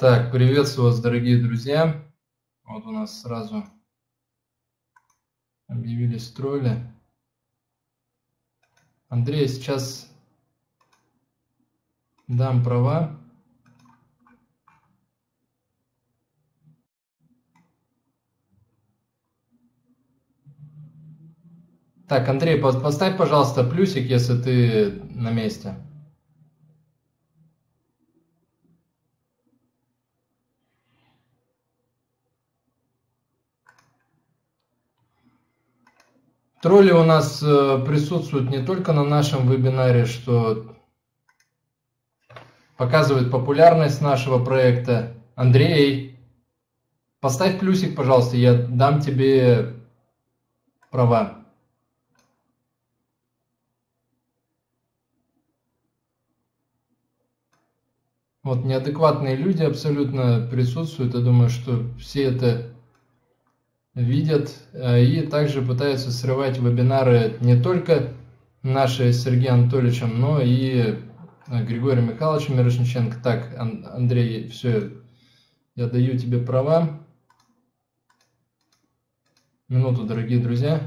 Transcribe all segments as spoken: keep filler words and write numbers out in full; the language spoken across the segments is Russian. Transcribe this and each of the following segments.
Так, приветствую вас, дорогие друзья. Вот у нас сразу объявились тролли. Андрей, сейчас дам права. Так, Андрей, поставь, пожалуйста, плюсик, если ты на месте. Тролли у нас присутствуют не только на нашем вебинаре, что показывает популярность нашего проекта. Андрей, поставь плюсик, пожалуйста, я дам тебе права. Вот неадекватные люди абсолютно присутствуют. Я думаю, что все это видят и также пытаются срывать вебинары не только наши с Сергеем Анатольевичем, но и Григорием Михайловичем Мирошниченко. Так, Андрей, все, я даю тебе права. Минуту, дорогие друзья.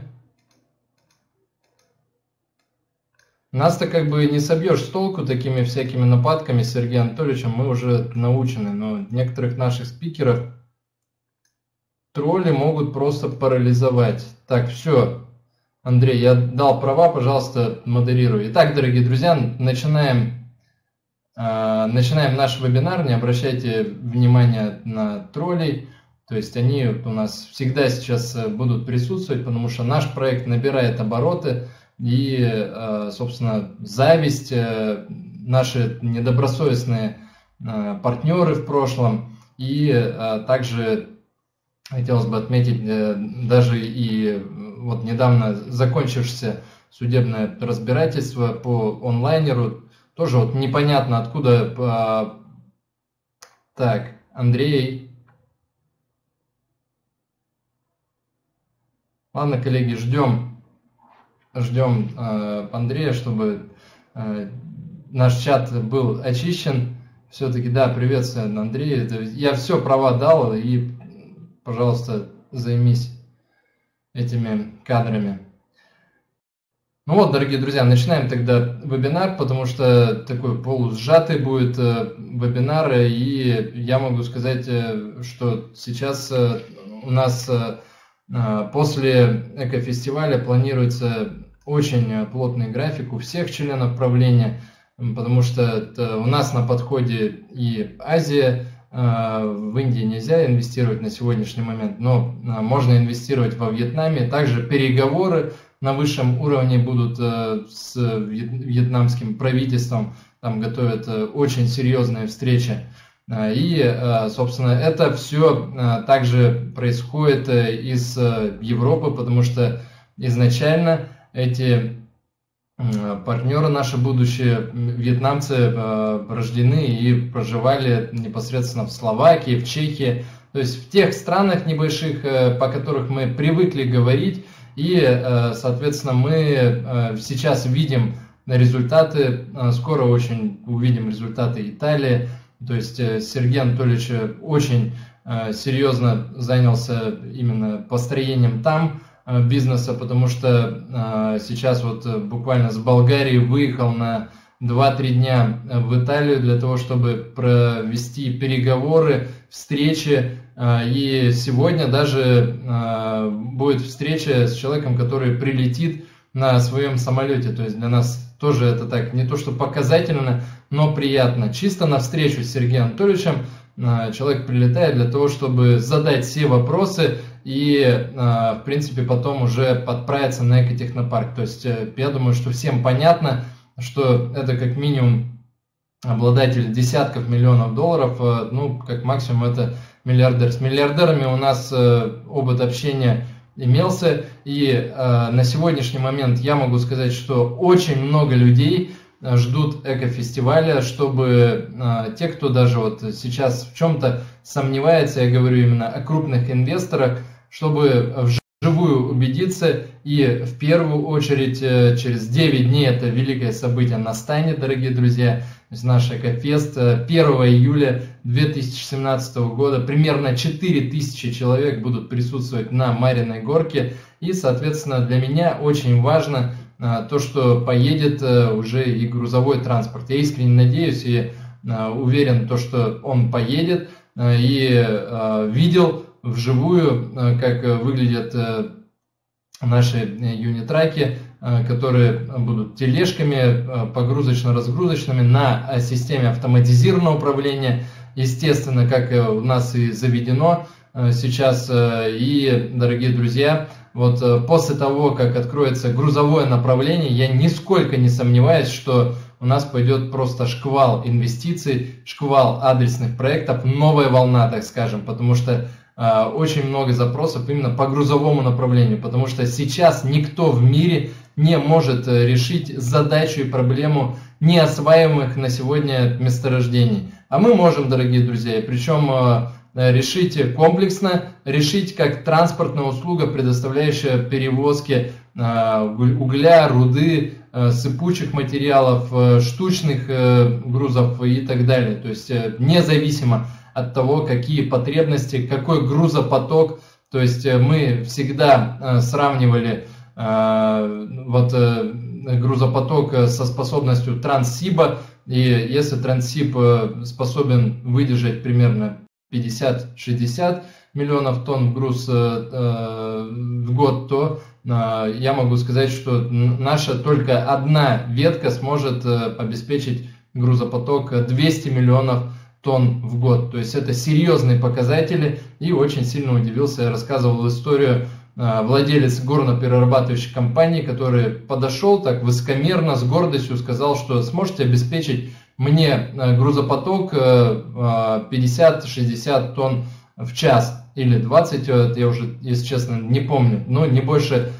Нас-то как бы не собьешь с толку такими всякими нападками с Сергеем Анатольевичем, мы уже научены, но некоторых наших спикеров тролли могут просто парализовать. Так, все. Андрей, я дал права, пожалуйста, модерируй. Итак, дорогие друзья, начинаем, э, начинаем наш вебинар. Не обращайте внимания на троллей. То есть они у нас всегда сейчас будут присутствовать, потому что наш проект набирает обороты. И, э, собственно, зависть, э, наши недобросовестные э, партнеры в прошлом и э, также... Хотелось бы отметить, даже и вот недавно закончившееся судебное разбирательство по онлайнеру, тоже вот непонятно откуда... Так, Андрей. Ладно, коллеги, ждем, ждем Андрея, чтобы наш чат был очищен. Все-таки, да, приветствую, Андрей. Я все права дал и... Пожалуйста, займись этими кадрами. Ну вот, дорогие друзья, начинаем тогда вебинар, потому что такой полусжатый будет вебинар, и я могу сказать, что сейчас у нас после экофестиваля планируется очень плотный график у всех членов правления, потому что у нас на подходе и Азия. В Индии нельзя инвестировать на сегодняшний момент, но можно инвестировать во Вьетнаме. Также переговоры на высшем уровне будут с вьетнамским правительством. Там готовят очень серьезные встречи. И, собственно, это все также происходит из Европы, потому что изначально эти партнеры наши будущие, вьетнамцы, рождены и проживали непосредственно в Словакии, в Чехии, то есть в тех странах небольших, по которых мы привыкли говорить, и, соответственно, мы сейчас видим результаты, скоро очень увидим результаты Италии, то есть Сергей Анатольевич очень серьезно занялся именно построением там бизнеса, потому что э, сейчас вот буквально с Болгарии выехал на два-три дня в Италию для того, чтобы провести переговоры, встречи. Э, и сегодня даже э, будет встреча с человеком, который прилетит на своем самолете. То есть для нас тоже это так не то что показательно, но приятно. Чисто на встречу с Сергеем Анатольевичем э, человек прилетает для того, чтобы задать все вопросы, и, в принципе, потом уже подправиться на экотехнопарк. То есть, я думаю, что всем понятно, что это как минимум обладатель десятков миллионов долларов, ну, как максимум это миллиардер. С миллиардерами у нас опыт общения имелся, и на сегодняшний момент я могу сказать, что очень много людей ждут экофестиваля, чтобы э, те, кто даже вот сейчас в чем-то сомневается, я говорю именно о крупных инвесторах, чтобы вживую убедиться. И в первую очередь э, через девять дней это великое событие настанет, дорогие друзья. То есть наш Экофест э, первого июля две тысячи семнадцатого года примерно четыре тысячи человек будут присутствовать на Мариной горке. И, соответственно, для меня очень важно то, что поедет уже и грузовой транспорт. Я искренне надеюсь и уверен, то, что он поедет. И видел вживую, как выглядят наши юнитраки, которые будут тележками погрузочно-разгрузочными на системе автоматизированного управления. Естественно, как у нас и заведено сейчас. И, дорогие друзья, вот после того, как откроется грузовое направление, я нисколько не сомневаюсь, что у нас пойдет просто шквал инвестиций, шквал адресных проектов, новая волна, так скажем, потому что э, очень много запросов именно по грузовому направлению, потому что сейчас никто в мире не может решить задачу и проблему неосваиваемых на сегодня месторождений. А мы можем, дорогие друзья, причем э, решить комплексно, решить как транспортная услуга, предоставляющая перевозки э, угля, руды, сыпучих материалов, штучных грузов и так далее. То есть независимо от того, какие потребности, какой грузопоток. То есть мы всегда сравнивали вот грузопоток со способностью Транссиба. И если Транссиб способен выдержать примерно пятьдесят-шестьдесят миллионов тонн груз в год, то я могу сказать, что наша только одна ветка сможет обеспечить грузопоток двести миллионов тонн в год. То есть это серьезные показатели, и очень сильно удивился. Я рассказывал историю владелец горно-перерабатывающей компании, который подошел так высокомерно, с гордостью сказал, что сможете обеспечить мне грузопоток пятьдесят-шестьдесят тонн в час. Или двадцать, я уже, если честно, не помню, но не больше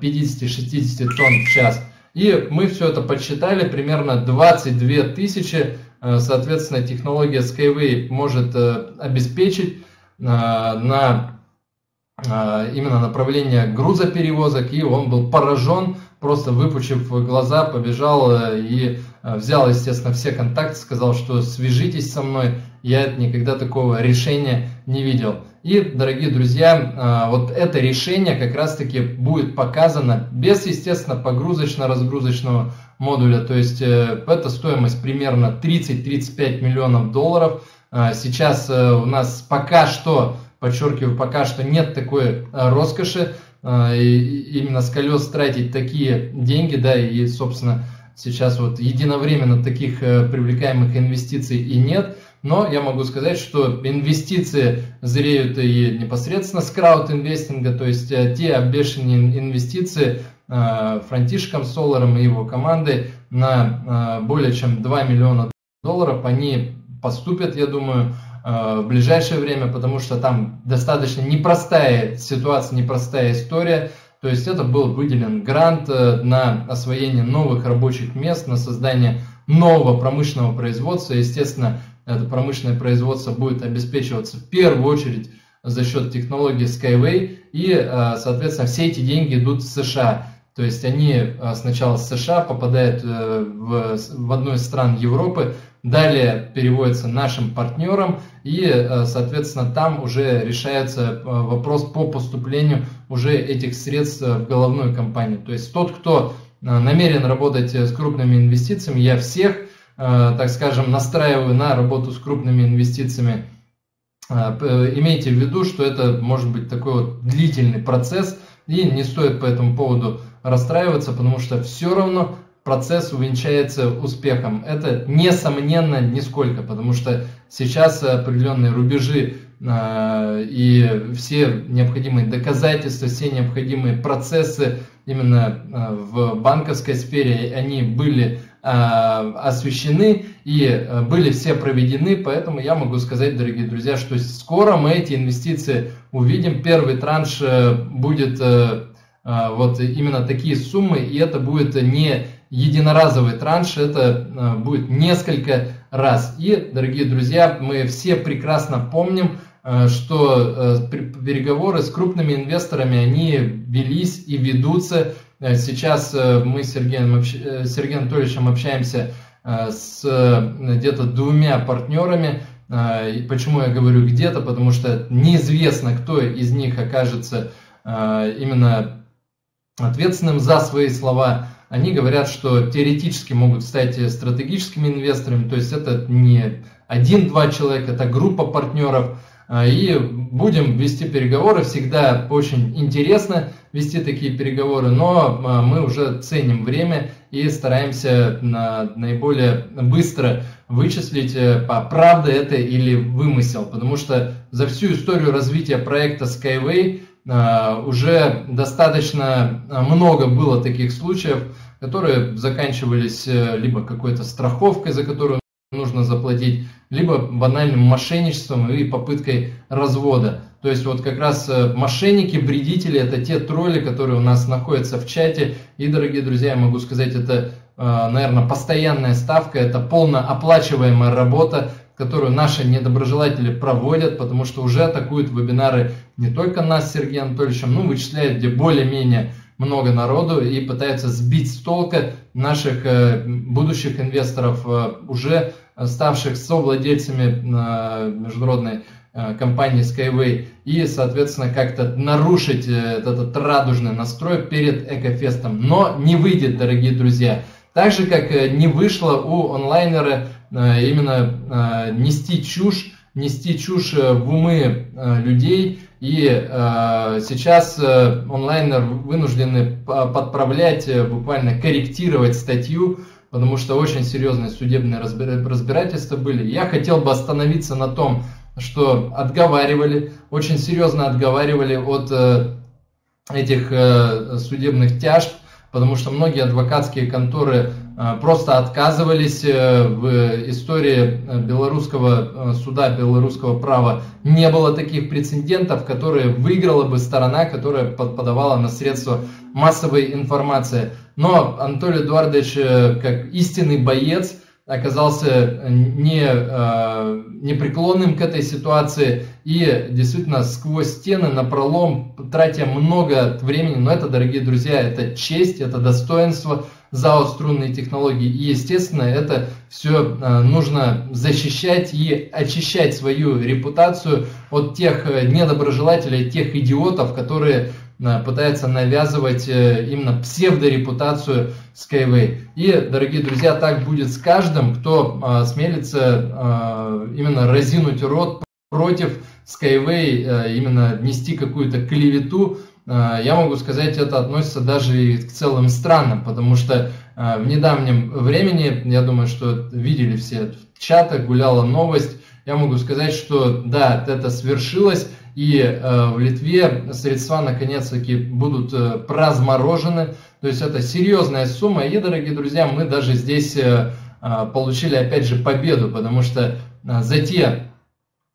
пятидесяти-шестидесяти тонн в час. И мы все это подсчитали, примерно двадцать две тысячи, соответственно, технология Skyway может обеспечить на именно направление грузоперевозок, и он был поражен, просто выпучив глаза, побежал и взял, естественно, все контакты, сказал, что свяжитесь со мной, я никогда такого решения не видел. И, дорогие друзья, вот это решение как раз-таки будет показано без, естественно, погрузочно-разгрузочного модуля. То есть это стоимость примерно тридцать-тридцать пять миллионов долларов. Сейчас у нас пока что, подчеркиваю, пока что нет такой роскоши, именно с колес тратить такие деньги, да, и, собственно, сейчас вот единовременно таких привлекаемых инвестиций и нет. Но я могу сказать, что инвестиции зреют и непосредственно с крауд-инвестинга, то есть те обещанные инвестиции Франтишком Соларом и его командой на более чем два миллиона долларов, они поступят, я думаю, в ближайшее время, потому что там достаточно непростая ситуация, непростая история. То есть это был выделен грант на освоение новых рабочих мест, на создание нового промышленного производства, естественно, это промышленное производство будет обеспечиваться в первую очередь за счет технологии Skyway, и, соответственно, все эти деньги идут в США. То есть они сначала с США попадают в, в одну из стран Европы, далее переводятся нашим партнерам, и, соответственно, там уже решается вопрос по поступлению уже этих средств в головную компанию. То есть тот, кто намерен работать с крупными инвестициями, я всех, так скажем, настраиваю на работу с крупными инвестициями, имейте в виду, что это может быть такой вот длительный процесс, и не стоит по этому поводу расстраиваться, потому что все равно процесс увенчается успехом. Это несомненно нисколько, потому что сейчас определенные рубежи и все необходимые доказательства, все необходимые процессы именно в банковской сфере, они были освещены и были все проведены, поэтому я могу сказать, дорогие друзья, что скоро мы эти инвестиции увидим. Первый транш будет вот именно такие суммы, и это будет не единоразовый транш, это будет несколько раз. И, дорогие друзья, мы все прекрасно помним, что переговоры с крупными инвесторами, они велись и ведутся. Сейчас мы с Сергеем, Сергеем Анатольевичем общаемся с где-то двумя партнерами, Почему я говорю где-то? Потому что неизвестно, кто из них окажется именно ответственным за свои слова. Они говорят, что теоретически могут стать стратегическими инвесторами, то есть это не один-два человека, это группа партнеров. И будем вести переговоры, всегда очень интересно вести такие переговоры, но мы уже ценим время и стараемся наиболее быстро вычислить, правда это или вымысел, потому что за всю историю развития проекта Skyway уже достаточно много было таких случаев, которые заканчивались либо какой-то страховкой, за которую нужно заплатить, либо банальным мошенничеством и попыткой развода. То есть вот как раз мошенники, вредители – это те тролли, которые у нас находятся в чате. И, дорогие друзья, я могу сказать, это, наверное, постоянная ставка, это полнооплачиваемая работа, которую наши недоброжелатели проводят, потому что уже атакуют вебинары не только нас с Сергеем Анатольевичем, но вычисляют, где более-менее много народу, и пытаются сбить с толка наших будущих инвесторов, уже ставших совладельцами международной компании Skyway, и, соответственно, как-то нарушить этот радужный настрой перед Экофестом. Но не выйдет, дорогие друзья. Так же, как не вышло у онлайнера именно нести чушь, нести чушь в умы людей, и сейчас онлайнер вынуждены подправлять, буквально корректировать статью, потому что очень серьезные судебные разбирательства были. Я хотел бы остановиться на том, что отговаривали, очень серьезно отговаривали от этих судебных тяжб, потому что многие адвокатские конторы просто отказывались. В истории белорусского суда, белорусского права не было таких прецедентов, которые выиграла бы сторона, которая подавала на средства массовой информации. Но Анатолий Эдуардович, как истинный боец, оказался не, непреклонным к этой ситуации и действительно сквозь стены, напролом, тратя много времени. Но это, дорогие друзья, это честь, это достоинство ЗАО «Струнные технологии». И, естественно, это все нужно защищать и очищать свою репутацию от тех недоброжелателей, тех идиотов, которые пытается навязывать именно псевдорепутацию Skyway. И, дорогие друзья, так будет с каждым, кто смелится именно разинуть рот против Skyway, именно нести какую-то клевету. Я могу сказать, это относится даже и к целым странам, потому что в недавнем времени, я думаю, что видели все в чатах, гуляла новость, я могу сказать, что да, это свершилось. И э, в Литве средства наконец-таки будут э, разморожены. То есть это серьезная сумма. И, дорогие друзья, мы даже здесь э, получили опять же победу, потому что э, за те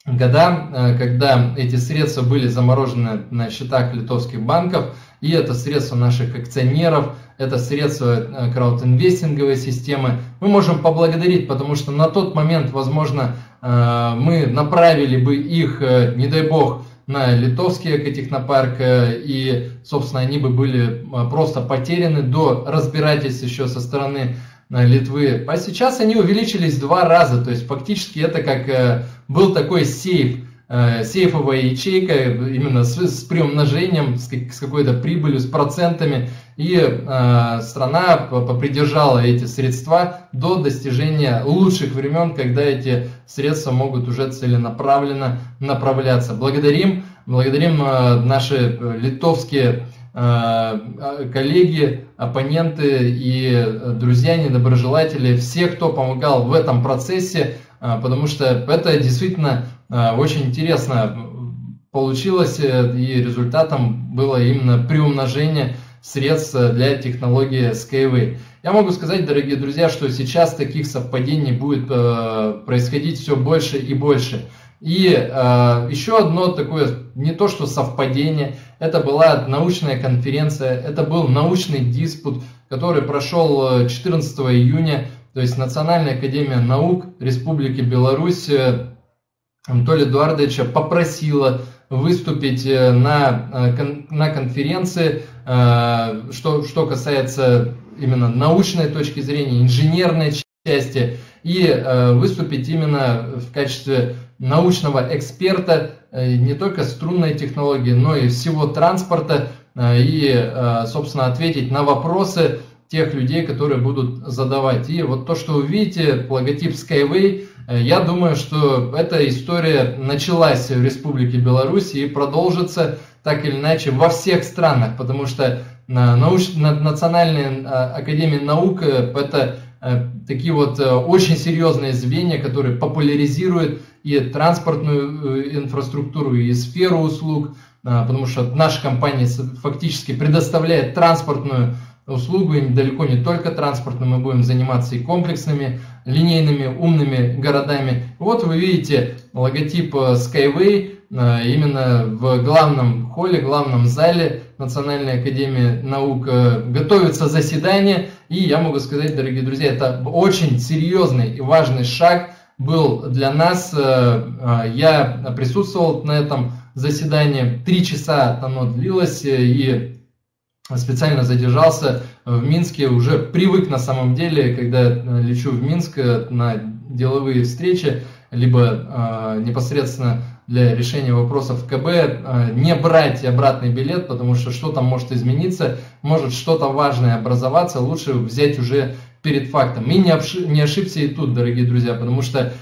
года, э, когда эти средства были заморожены на счетах литовских банков, и это средства наших акционеров, это средства краудинвестинговой системы, мы можем поблагодарить, потому что на тот момент, возможно, мы направили бы их, не дай бог, на литовский экотехнопарк, и, собственно, они бы были просто потеряны до разбирательств еще со стороны Литвы. А сейчас они увеличились в два раза, то есть фактически это как был такой сейф, сейфовая ячейка именно с, с приумножением, с, с какой-то прибылью, с процентами, и э, страна попридержала эти средства до достижения лучших времен, когда эти средства могут уже целенаправленно направляться. Благодарим, благодарим э, наши литовские э, коллеги, оппоненты и друзья, недоброжелатели, все, кто помогал в этом процессе, э, потому что это действительно очень интересно получилось, и результатом было именно приумножение средств для технологии Skyway. Я могу сказать, дорогие друзья, что сейчас таких совпадений будет происходить все больше и больше. И еще одно такое, не то что совпадение, это была научная конференция, это был научный диспут, который прошел четырнадцатого июня, то есть Национальная академия наук Республики Беларусь Анатолия Эдуардовича попросила выступить на, на конференции, что, что касается именно научной точки зрения, инженерной части и э, выступить именно в качестве научного эксперта э, не только струнной технологии, но и всего транспорта э, и, э, собственно, ответить на вопросы тех людей, которые будут задавать. И вот то, что вы видите, логотип Skyway, э, я думаю, что эта история началась в Республике Беларусь и продолжится так или иначе во всех странах, потому что на науч... на Национальная академия наук – это такие вот очень серьезные звенья, которые популяризируют и транспортную инфраструктуру, и сферу услуг, потому что наша компания фактически предоставляет транспортную услугу, и далеко не только транспортную, мы будем заниматься и комплексными, линейными, умными городами. Вот вы видите логотип Skyway именно в главном холле, главном зале Национальной академии наук. Готовится заседание, и я могу сказать, дорогие друзья, это очень серьезный и важный шаг был для нас. Я присутствовал на этом заседании, три часа оно длилось, и специально задержался в Минске, уже привык на самом деле, когда лечу в Минск на деловые встречи, либо непосредственно для решения вопросов КБ, не брать обратный билет, потому что что-то может измениться, может что-то важное образоваться, лучше взять уже перед фактом. И не ошибся и тут, дорогие друзья, потому что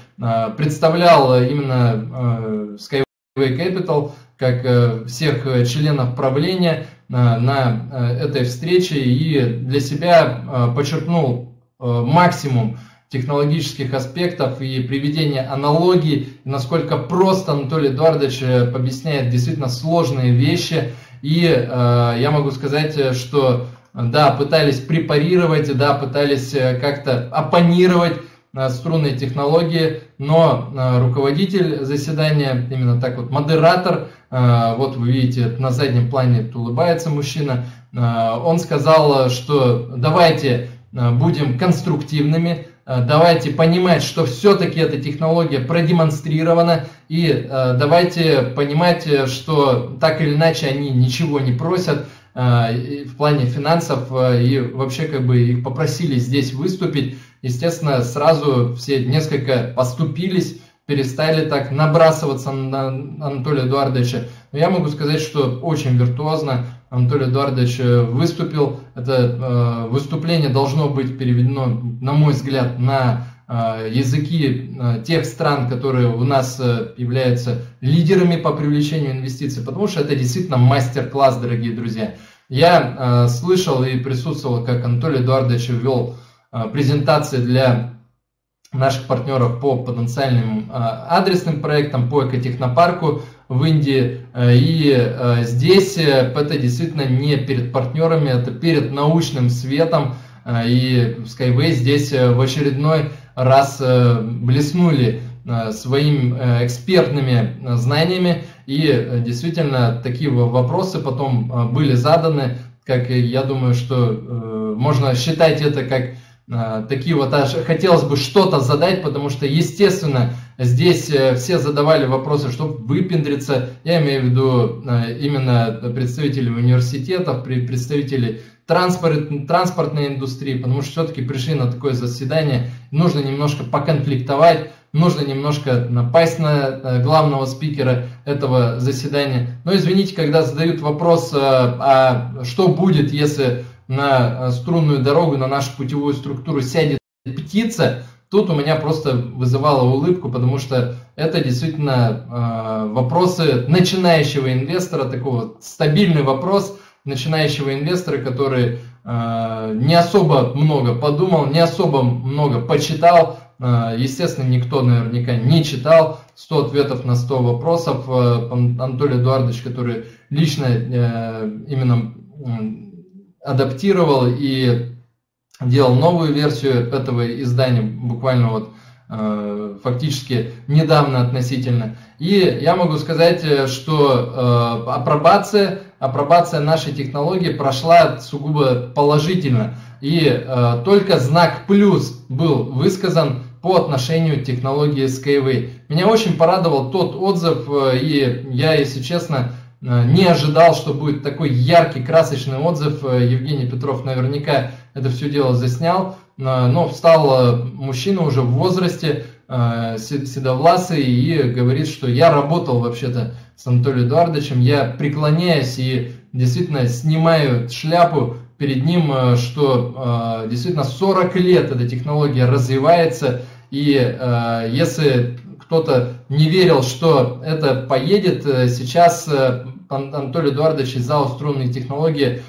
представлял именно Skyway Capital, как всех членов правления на этой встрече, и для себя подчеркнул максимум технологических аспектов и приведения аналогий, насколько просто Анатолий Эдуардович объясняет действительно сложные вещи. И э, я могу сказать, что да, пытались препарировать, да, пытались как-то оппонировать э, струнные технологии, но э, руководитель заседания, именно так вот, модератор, э, вот вы видите, на заднем плане улыбается мужчина, э, он сказал, что давайте э, будем конструктивными, давайте понимать, что все-таки эта технология продемонстрирована, и давайте понимать, что так или иначе они ничего не просят в плане финансов, и вообще как бы их попросили здесь выступить. Естественно, сразу все несколько поступились, перестали так набрасываться на Анатолия Эдуардовича. Но я могу сказать, что очень виртуозно Анатолий Эдуардович выступил. Это э, выступление должно быть переведено, на мой взгляд, на э, языки э, тех стран, которые у нас э, являются лидерами по привлечению инвестиций, потому что это действительно мастер-класс, дорогие друзья. Я э, слышал и присутствовал, как Анатолий Эдуардович вел э, презентации для наших партнеров по потенциальным э, адресным проектам, по экотехнопарку в Индии, и здесь это действительно не перед партнерами, это перед научным светом, и Skyway здесь в очередной раз блеснули своими экспертными знаниями, и действительно такие вопросы потом были заданы, как я думаю, что можно считать это как такие вот, аж хотелось бы что-то задать, потому что, естественно, здесь все задавали вопросы, чтобы выпендриться. Я имею в виду именно представителей университетов, представителей транспорт, транспортной индустрии, потому что все-таки пришли на такое заседание, нужно немножко поконфликтовать, нужно немножко напасть на главного спикера этого заседания. Но извините, когда задают вопрос, а что будет, если на струнную дорогу, на нашу путевую структуру сядет птица, тут у меня просто вызывало улыбку, потому что это действительно э, вопросы начинающего инвестора, такого стабильный вопрос начинающего инвестора, который э, не особо много подумал, не особо много почитал. Э, естественно, никто наверняка не читал сто ответов на сто вопросов. Э, Анатолий Эдуардович, который лично э, именно э, адаптировал и делал новую версию этого издания, буквально вот э, фактически недавно относительно. И я могу сказать, что э, апробация, апробация нашей технологии прошла сугубо положительно. И э, только знак «плюс» был высказан по отношению к технологии Skyway. Меня очень порадовал тот отзыв, э, и я, если честно, не ожидал, что будет такой яркий, красочный отзыв. Евгений Петров наверняка это все дело заснял. но встал мужчина уже в возрасте, седовласый, и говорит, что я работал вообще-то с Анатолием Эдуардовичем, я преклоняюсь и действительно снимаю шляпу перед ним, что действительно сорок лет эта технология развивается, и если кто-то не верил, что это поедет, сейчас Анатолий Эдуардович из ЗАО «Струнные технологии»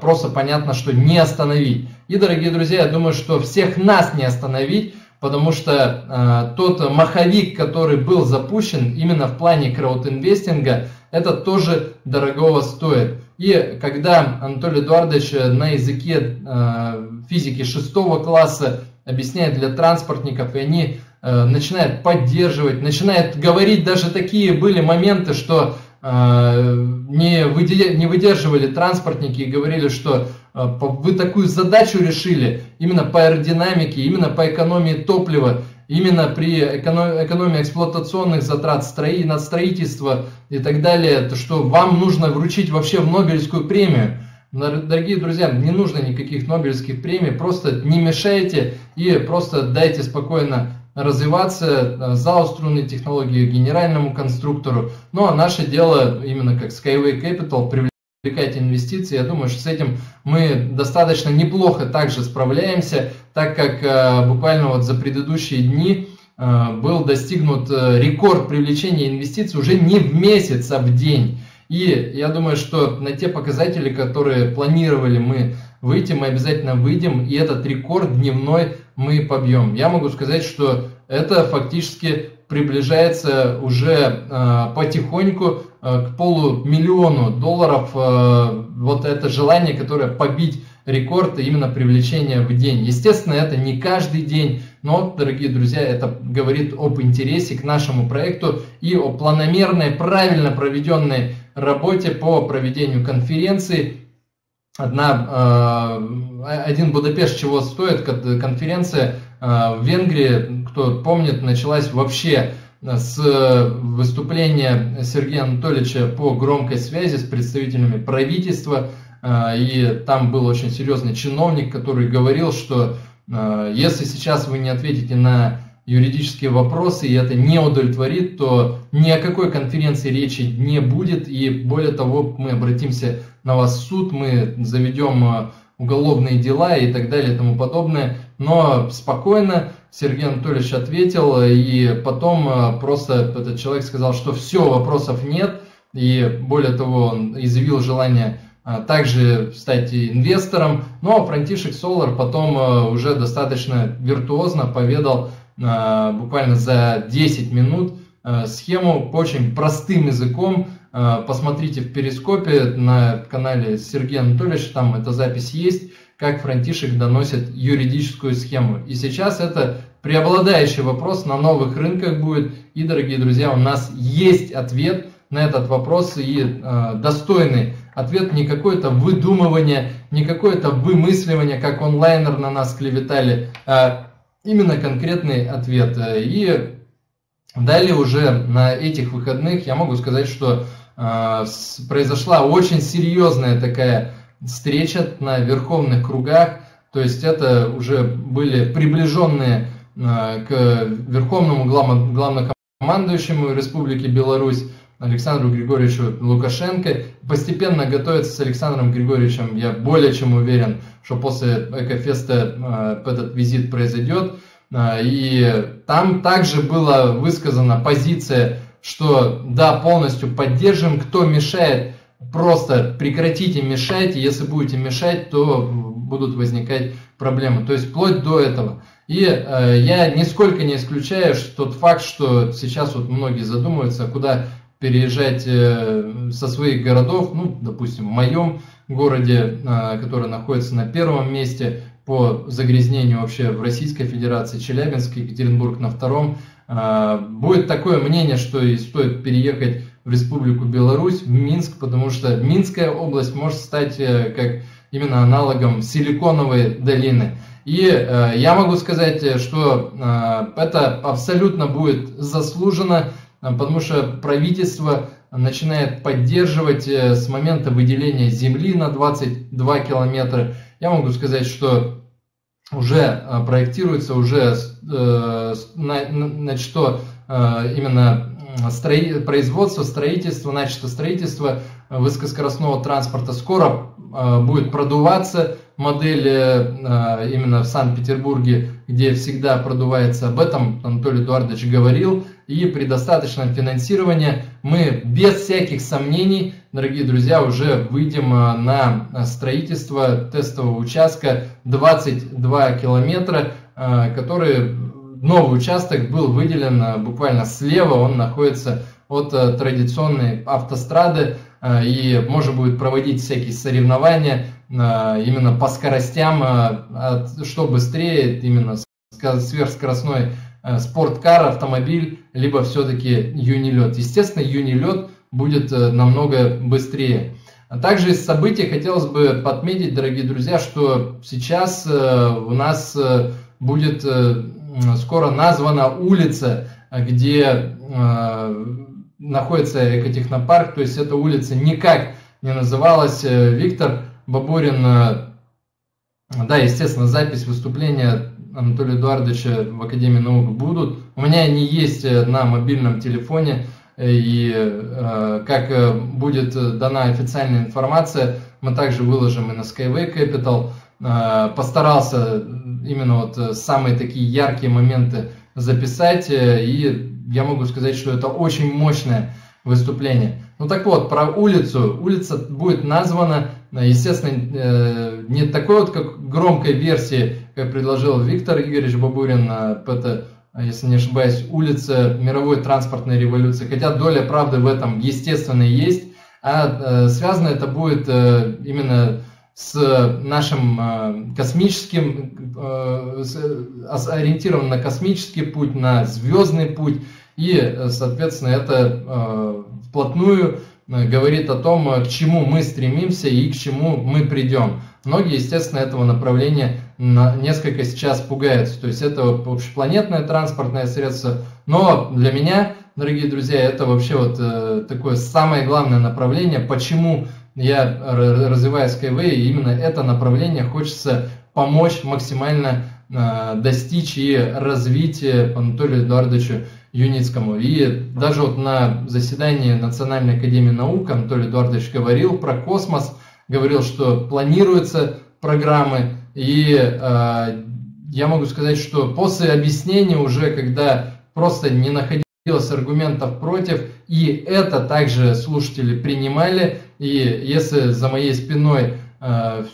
просто понятно, что не остановить. И, дорогие друзья, я думаю, что всех нас не остановить, потому что э, тот маховик, который был запущен именно в плане краудинвестинга, это тоже дорогого стоит. И когда Анатолий Эдуардович на языке э, физики шестого класса объясняет для транспортников, и они э, начинают поддерживать, начинают говорить, даже такие были моменты, что не выдерживали транспортники и говорили, что вы такую задачу решили именно по аэродинамике, именно по экономии топлива, именно при экономии эксплуатационных затрат, надстроительства и так далее, то что вам нужно вручить вообще в Нобелевскую премию. Дорогие друзья, не нужно никаких Нобелевских премий, просто не мешайте и просто дайте спокойно развиваться ЗАО «Струнные технологии», генеральному конструктору. Ну а наше дело именно как Skyway Capital — привлекать инвестиции. Я думаю, что с этим мы достаточно неплохо также справляемся, так как буквально вот за предыдущие дни был достигнут рекорд привлечения инвестиций уже не в месяц, а в день. И я думаю, что на те показатели, которые планировали мы выйти, мы обязательно выйдем, и этот рекорд дневной мы побьем. Я могу сказать, что это фактически приближается уже э, потихоньку э, к полумиллиону долларов. Э, вот это желание, которое побить рекорд, именно привлечение в день. Естественно, это не каждый день, но, дорогие друзья, это говорит об интересе к нашему проекту и о планомерной, правильно проведенной работе по проведению конференции. Одна, один Будапешт чего стоит, конференция в Венгрии, кто помнит, началась вообще с выступления Сергея Анатольевича по громкой связи с представителями правительства, и там был очень серьезный чиновник, который говорил, что если сейчас вы не ответите на юридические вопросы и это не удовлетворит, то ни о какой конференции речи не будет, и более того, мы обратимся на вас в суд, мы заведем уголовные дела и так далее и тому подобное. Но спокойно Сергей Анатольевич ответил, и потом просто этот человек сказал, что все, вопросов нет, и более того, он изъявил желание также стать инвестором. Но Франтишек Солар потом уже достаточно виртуозно поведал буквально за десять минут схему по очень простым языком. Посмотрите в перископе на канале Сергея Анатольевича, там эта запись есть, как Франтишек доносит юридическую схему. И сейчас это преобладающий вопрос на новых рынках будет. И, дорогие друзья, у нас есть ответ на этот вопрос, и э, достойный ответ, не какое-то выдумывание, не какое-то вымысливание, как онлайнер на нас клеветали, а именно конкретный ответ. И далее уже на этих выходных я могу сказать, что э, произошла очень серьезная такая встреча на верховных кругах. То есть это уже были приближенные э, к верховному глав, главнокомандующему Республики Беларусь Александру Григорьевичу Лукашенко. Постепенно готовится с Александром Григорьевичем. Я более чем уверен, что после Экофеста э, этот визит произойдет. И там также была высказана позиция, что да, полностью поддержим, кто мешает, просто прекратите мешать, и если будете мешать, то будут возникать проблемы. То есть вплоть до этого. И э, я нисколько не исключаю тот факт, что сейчас вот многие задумываются, куда переезжать э, со своих городов, ну, допустим, в моем городе, э, который находится на первом месте по загрязнению вообще в Российской Федерации, Челябинск, Екатеринбург на втором. Будет такое мнение, что и стоит переехать в Республику Беларусь, в Минск, потому что Минская область может стать как именно аналогом Силиконовой долины. И я могу сказать, что это абсолютно будет заслуженно, потому что правительство начинает поддерживать с момента выделения земли на двадцать два километра. Я могу сказать, что уже проектируется, уже начато именно производство, строительство, начато строительство высокоскоростного транспорта. Скоро будет продуваться модель именно в Санкт-Петербурге, где всегда продувается. Об этом Анатолий Эдуардович говорил. И при достаточном финансировании мы без всяких сомнений, дорогие друзья, уже выйдем на строительство тестового участка двадцать два километра, который новый участок был выделен буквально слева, он находится от традиционной автострады и можно будет проводить всякие соревнования именно по скоростям, что быстрее, именно сверхскоростной спорткар, автомобиль, либо все-таки юнилет. Естественно, юнилет будет намного быстрее. Также из событий хотелось бы подметить, дорогие друзья, что сейчас у нас будет скоро названа улица, где находится экотехнопарк, то есть эта улица никак не называлась. Виктор Бабурин, да, естественно, запись выступления Анатолия Эдуардовича в Академии наук будут. У меня они есть на мобильном телефоне, и как будет дана официальная информация, мы также выложим и на Skyway Capital. Постарался именно вот самые такие яркие моменты записать, и я могу сказать, что это очень мощное выступление. Ну так вот, про улицу. Улица будет названа, естественно, не такой вот как громкой версии, как предложил Виктор Игоревич Бабурин, это, если не ошибаюсь, улица мировой транспортной революции, хотя доля правды в этом, естественно, есть, а связано это будет именно с нашим космическим, ориентирован на космический путь, на звездный путь, и, соответственно, это вплотную говорит о том, к чему мы стремимся и к чему мы придем. Многие, естественно, этого направления несколько сейчас пугаются. То есть это общепланетное транспортное средство. Но для меня, дорогие друзья, это вообще вот такое самое главное направление, почему я развиваю Skyway, и именно это направление хочется помочь максимально достичь и развить Анатолию Эдуардовичу Юницкому. И даже вот на заседании Национальной академии наук Анатолий Эдуардович говорил про космос, говорил, что планируются программы. И э, я могу сказать, что после объяснения уже, когда просто не находилось аргументов против, и это также слушатели принимали, и если за моей спиной э,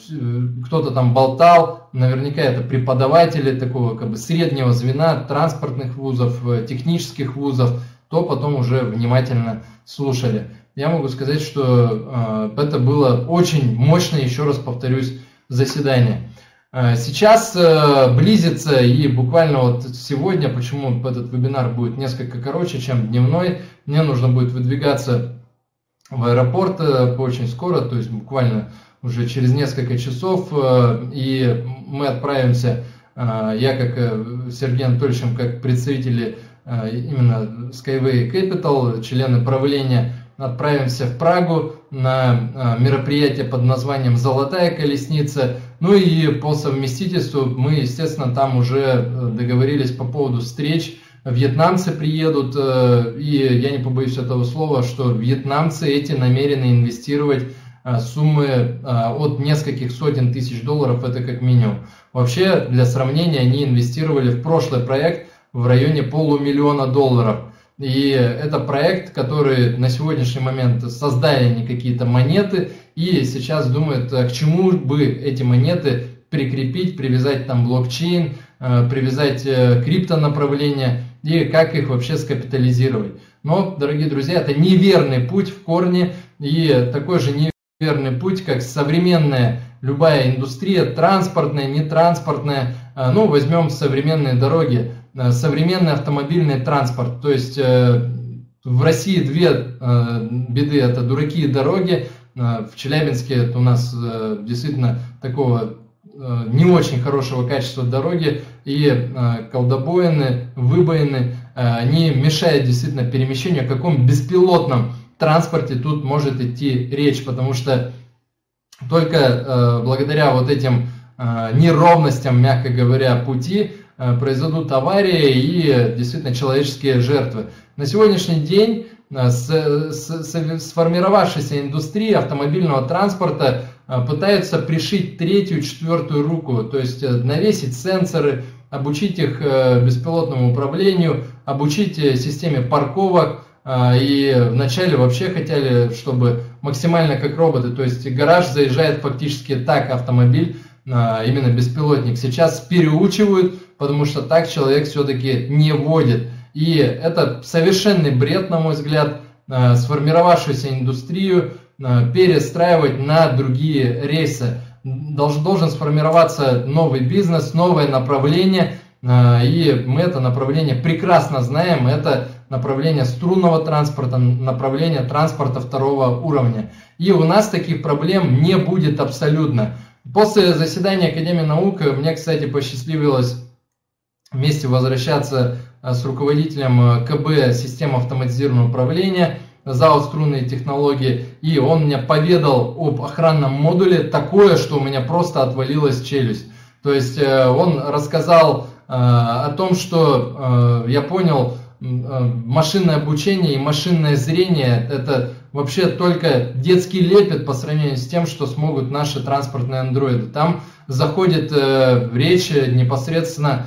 кто-то там болтал, наверняка это преподаватели такого как бы среднего звена, транспортных вузов, технических вузов, то потом уже внимательно слушали. Я могу сказать, что э, это было очень мощное, еще раз повторюсь, заседание. Э, сейчас э, близится, и буквально вот сегодня, почему этот вебинар будет несколько короче, чем дневной, мне нужно будет выдвигаться в аэропорт э, очень скоро, то есть буквально уже через несколько часов, э, и мы отправимся, э, я как э, Сергей Анатольевич, как представители э, именно Skyway Capital, члены правления, отправимся в Прагу на мероприятие под названием «Золотая колесница». Ну и по совместительству мы, естественно, там уже договорились по поводу встреч. Вьетнамцы приедут, и я не побоюсь этого слова, что вьетнамцы эти намерены инвестировать суммы от нескольких сотен тысяч долларов, это как минимум. Вообще, для сравнения, они инвестировали в прошлый проект в районе полумиллиона долларов. И это проект, который на сегодняшний момент создали они какие-то монеты и сейчас думают, к чему бы эти монеты прикрепить, привязать там блокчейн, привязать криптонаправление и как их вообще скапитализировать. Но, дорогие друзья, это неверный путь в корне и такой же неверный путь, как современная любая индустрия, транспортная, нетранспортная, ну возьмем современные дороги. Современный автомобильный транспорт, то есть э, в России две э, беды, это дураки и дороги, э, в Челябинске это у нас э, действительно такого э, не очень хорошего качества дороги, и э, колдобоины, выбоины, э, они мешают действительно перемещению, о каком беспилотном транспорте тут может идти речь, потому что только э, благодаря вот этим неровностям, мягко говоря, пути произойдут аварии и действительно человеческие жертвы. На сегодняшний день сформировавшейся индустрии автомобильного транспорта пытаются пришить третью, четвертую руку, то есть навесить сенсоры, обучить их беспилотному управлению, обучить системе парковок. И вначале вообще хотели, чтобы максимально как роботы, то есть гараж заезжает фактически так автомобиль, именно беспилотник. Сейчас переучивают, потому что так человек все-таки не водит. И это совершенный бред, на мой взгляд, сформировавшуюся индустрию перестраивать на другие рейсы. Должен сформироваться новый бизнес, новое направление, и мы это направление прекрасно знаем, это направление струнного транспорта, направление транспорта второго уровня. И у нас таких проблем не будет абсолютно. После заседания Академии наук мне, кстати, посчастливилось вместе возвращаться с руководителем КБ системы автоматизированного управления ЗАО «Струнные технологии», и он мне поведал об охранном модуле такое, что у меня просто отвалилась челюсть. То есть он рассказал о том, что я понял, машинное обучение и машинное зрение – это вообще только детский лепет по сравнению с тем, что смогут наши транспортные андроиды. Там заходит речь непосредственно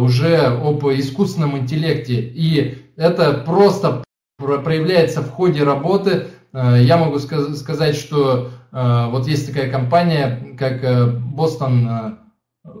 уже об искусственном интеллекте, и это просто проявляется в ходе работы. Я могу сказать, что вот есть такая компания, как Boston,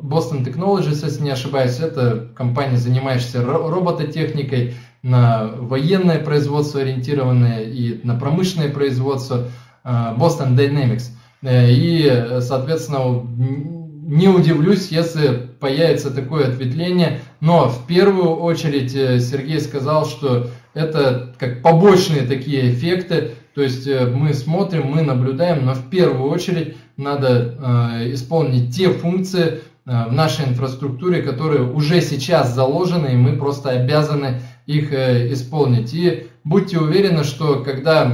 Boston Technologies, если не ошибаюсь, это компания, занимающаяся робототехникой, на военное производство ориентированное и на промышленное производство, Boston Dynamics. И, соответственно, не удивлюсь, если появится такое ответвление, но в первую очередь Сергей сказал, что это как побочные такие эффекты, то есть мы смотрим, мы наблюдаем, но в первую очередь надо исполнить те функции в нашей инфраструктуре, которые уже сейчас заложены, и мы просто обязаны их исполнить. И будьте уверены, что когда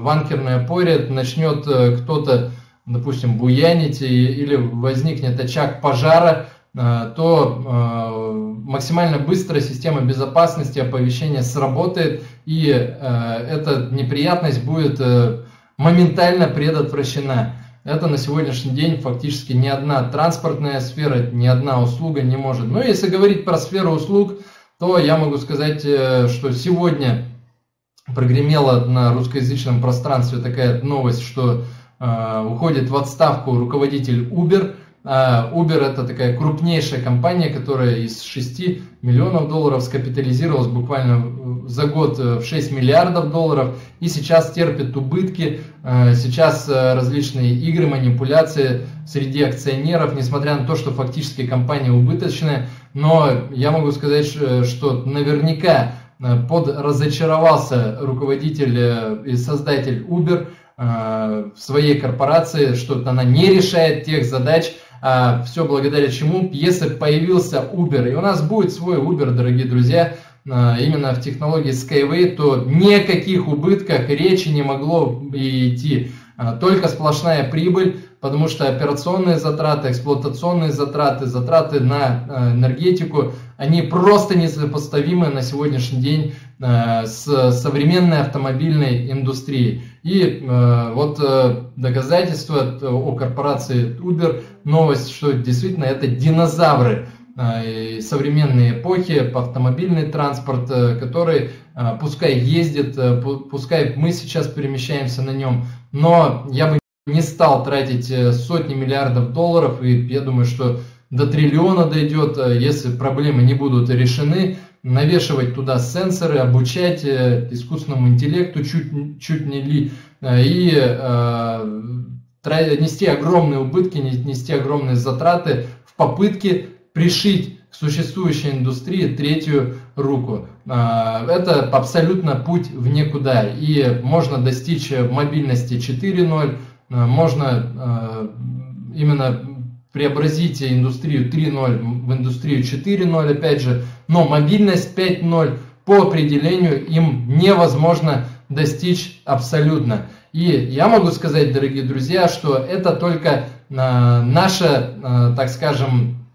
в анкерной опоре начнет кто-то, допустим, буянить или возникнет очаг пожара, то максимально быстро система безопасности оповещения сработает, и эта неприятность будет моментально предотвращена. Это на сегодняшний день фактически ни одна транспортная сфера, ни одна услуга не может. Но если говорить про сферу услуг, то я могу сказать, что сегодня прогремела на русскоязычном пространстве такая новость, что уходит в отставку руководитель Uber. Uber это такая крупнейшая компания, которая из шести миллионов долларов скапитализировалась буквально за год в шесть миллиардов долларов и сейчас терпит убытки, сейчас различные игры, манипуляции среди акционеров, несмотря на то, что фактически компания убыточная, но я могу сказать, что наверняка подразочаровался руководитель и создатель Uber в своей корпорации, что она не решает тех задач, а все благодаря чему, если появился Uber, и у нас будет свой Uber, дорогие друзья, именно в технологии Skyway, то ни о каких убытках речи не могло и идти, только сплошная прибыль, потому что операционные затраты, эксплуатационные затраты, затраты на энергетику, они просто несопоставимы на сегодняшний день с современной автомобильной индустрией. И вот доказательство о корпорации Uber, новость, что действительно это динозавры современной эпохи, автомобильный транспорт, который пускай ездит, пускай мы сейчас перемещаемся на нем, но я бы не стал тратить сотни миллиардов долларов, и я думаю, что до триллиона дойдет, если проблемы не будут решены, навешивать туда сенсоры, обучать искусственному интеллекту чуть, чуть не ли, и э, нести огромные убытки, нести огромные затраты в попытке пришить к существующей индустрии третью руку. Это абсолютно путь в никуда, и можно достичь мобильности четыре ноль, можно э, именно преобразить индустрию три ноль в индустрию четыре ноль, опять же, но мобильность пять ноль по определению им невозможно достичь абсолютно. И я могу сказать, дорогие друзья, что это только наша, так скажем,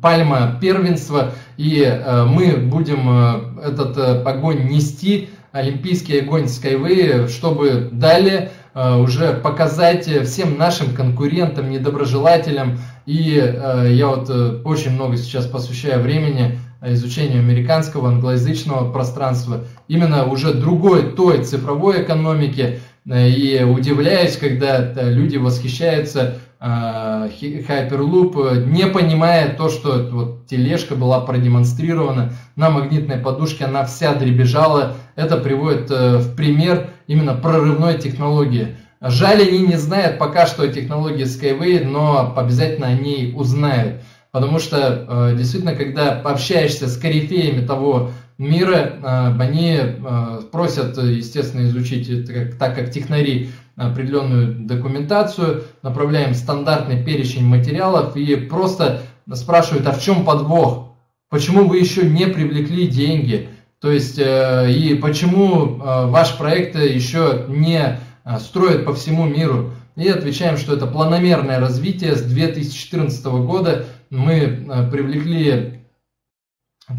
пальма первенства, и мы будем этот огонь нести, олимпийский огонь Skyway, чтобы далее уже показать всем нашим конкурентам, недоброжелателям. И я вот очень много сейчас посвящаю времени изучению американского, англоязычного пространства, именно уже другой, той цифровой экономики. И удивляюсь, когда люди восхищаются Hyperloop, не понимая то, что вот тележка была продемонстрирована на магнитной подушке, она вся дребезжала. Это приводит в пример именно прорывной технологии. Жаль, они не знают пока что о технологии Skyway, но обязательно о ней узнают. Потому что действительно, когда пообщаешься с корифеями того мира, они просят, естественно, изучить, так как технари, определенную документацию, направляем стандартный перечень материалов и просто спрашивают, а в чем подвох? Почему вы еще не привлекли деньги? То есть, и почему ваш проект еще не строят по всему миру? И отвечаем, что это планомерное развитие. С две тысячи четырнадцатого года мы привлекли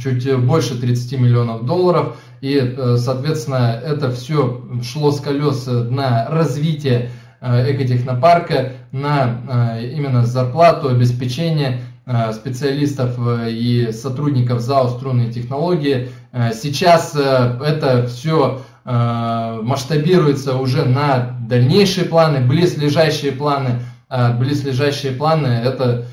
чуть больше тридцати миллионов долларов, и, соответственно, это все шло с колес на развитие экотехнопарка, на именно зарплату, обеспечение специалистов и сотрудников ЗАО «Струнные технологии». Сейчас это все масштабируется уже на дальнейшие планы, близлежащие планы. Близлежащие планы – это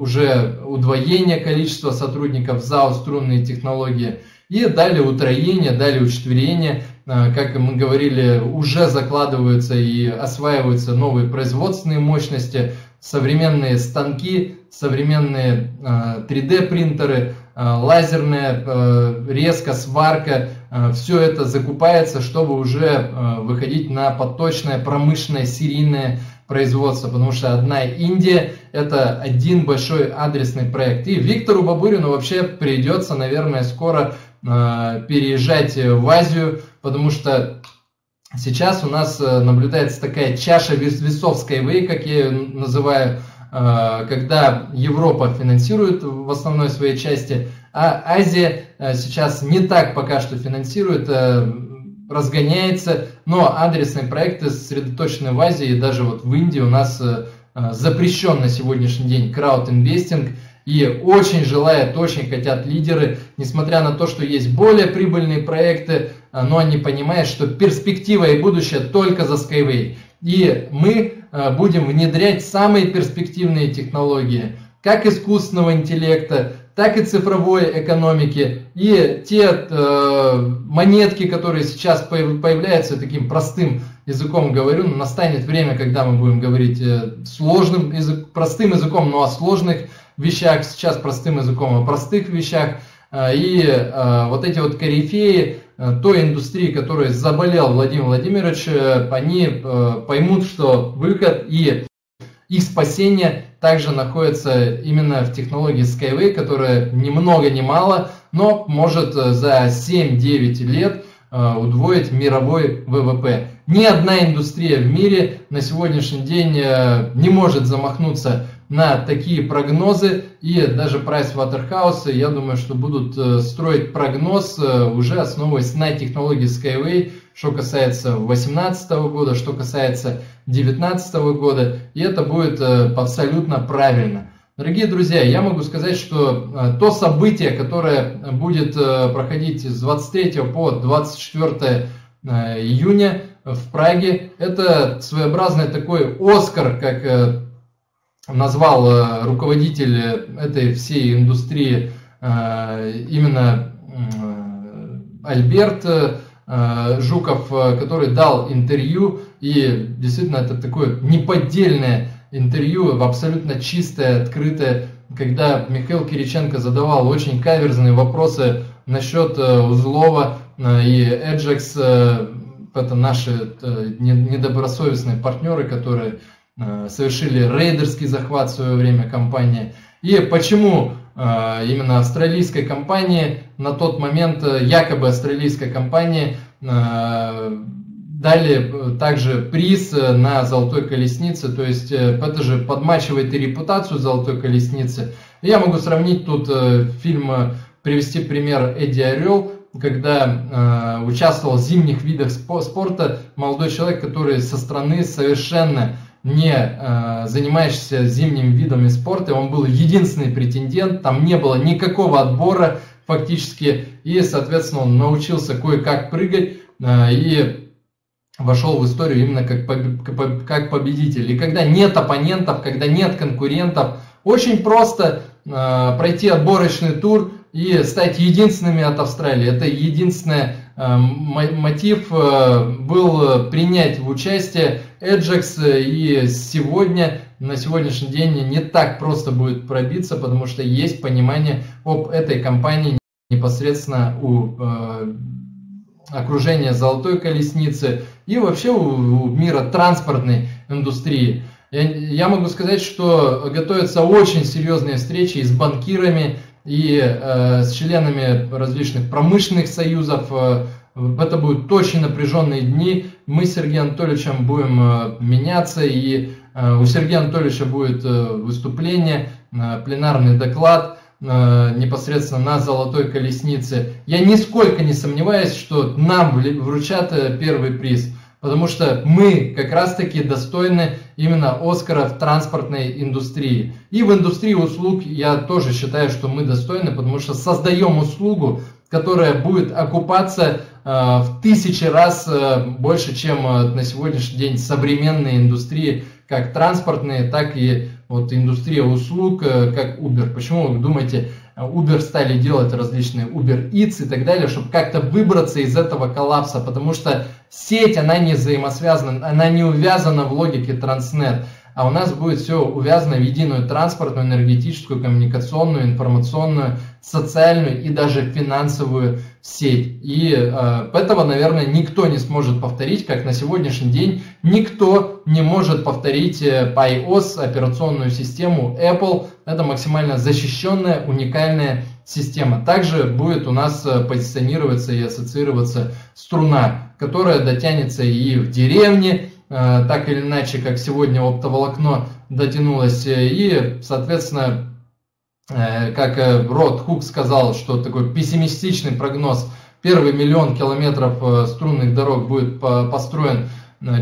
уже удвоение количества сотрудников ЗАО «Струнные технологии». И далее утроение, далее учетверение. Как мы говорили, уже закладываются и осваиваются новые производственные мощности, современные станки, современные три дэ принтеры, лазерная резка, сварка. Все это закупается, чтобы уже выходить на поточное, промышленное, серийное производство, потому что одна Индия – это один большой адресный проект. И Виктору Бабурину вообще придется, наверное, скоро переезжать в Азию, потому что сейчас у нас наблюдается такая чаша весов Skyway, как я ее называю, когда Европа финансирует в основной своей части, а Азия сейчас не так пока что финансирует, разгоняется, но адресные проекты сосредоточены в Азии, и даже вот в Индии у нас запрещен на сегодняшний день краудинвестинг, и очень желают, очень хотят лидеры, несмотря на то, что есть более прибыльные проекты, но они понимают, что перспектива и будущее только за Skyway. И мы будем внедрять самые перспективные технологии, как искусственного интеллекта, так и цифровой экономики. И те э, монетки, которые сейчас появляются, таким простым языком говорю, но настанет время, когда мы будем говорить сложным язык, простым языком, но о сложных вещах, сейчас простым языком о простых вещах. И э, вот эти вот корифеи той индустрии, которой заболел Владимир Владимирович, они поймут, что выход и их спасение также находится именно в технологии Skyway, которая ни много ни мало, но может за семь-девять лет удвоить мировой вэ вэ пэ. Ни одна индустрия в мире на сегодняшний день не может замахнуться на такие прогнозы, и даже Pricewaterhouse, я думаю, что будут строить прогноз, уже основываясь на технологии Skyway, что касается две тысячи восемнадцатого года, что касается две тысячи девятнадцатого года, и это будет абсолютно правильно. Дорогие друзья, я могу сказать, что то событие, которое будет проходить с двадцать третьего по двадцать четвёртое июня в Праге, это своеобразный такой Оскар, как назвал руководитель этой всей индустрии именно Альберт Жуков, который дал интервью, и действительно это такое неподдельное интервью, абсолютно чистое, открытое, когда Михаил Кириченко задавал очень каверзные вопросы насчет Узлова и Эджекс, это наши недобросовестные партнеры, которые совершили рейдерский захват в свое время компании. И почему именно австралийской компании на тот момент, якобы австралийской компании, Далее также приз на Золотой колеснице, то есть это же подмачивает и репутацию Золотой колесницы. Я могу сравнить тут фильм, привести пример «Эдди Орел», когда э, участвовал в зимних видах спорта молодой человек, который со стороны совершенно не э, занимаешься зимними видами спорта, он был единственный претендент, там не было никакого отбора фактически, и, соответственно, он научился кое-как прыгать э, и... вошел в историю именно как, как победитель. И когда нет оппонентов, когда нет конкурентов, очень просто э, пройти отборочный тур и стать единственными от Австралии. Это единственный э, мотив э, был принять в участие Эджекс. И сегодня, на сегодняшний день не так просто будет пробиться, потому что есть понимание об этой компании непосредственно у э, окружения Золотой колесницы и вообще у мира транспортной индустрии. Я, я могу сказать, что готовятся очень серьезные встречи и с банкирами, и э, с членами различных промышленных союзов. Это будут очень напряженные дни. Мы с Сергеем Анатольевичем будем э, меняться, и э, у Сергея Анатольевича будет э, выступление, э, пленарный доклад непосредственно на Золотой колеснице. Я нисколько не сомневаюсь, что нам вручат первый приз, потому что мы как раз-таки достойны именно Оскара в транспортной индустрии. И в индустрии услуг я тоже считаю, что мы достойны, потому что создаем услугу, которая будет окупаться в тысячи раз больше, чем на сегодняшний день современные индустрии, как транспортные, так и вот индустрия услуг, как Uber. Почему вы думаете, Uber стали делать различные Uber Eats и так далее, чтобы как-то выбраться из этого коллапса? Потому что сеть, она не взаимосвязана, она не увязана в логике Транснет. А у нас будет все увязано в единую транспортную, энергетическую, коммуникационную, информационную, социальную и даже финансовую сеть. И э, этого, наверное, никто не сможет повторить, как на сегодняшний день никто не может повторить iOS, операционную систему Apple. Это максимально защищенная, уникальная система. Также будет у нас позиционироваться и ассоциироваться струна, которая дотянется и в деревне, так или иначе, как сегодня оптоволокно дотянулось, и, соответственно, как Род Хук сказал, что такой пессимистичный прогноз, первый миллион километров струнных дорог будет построен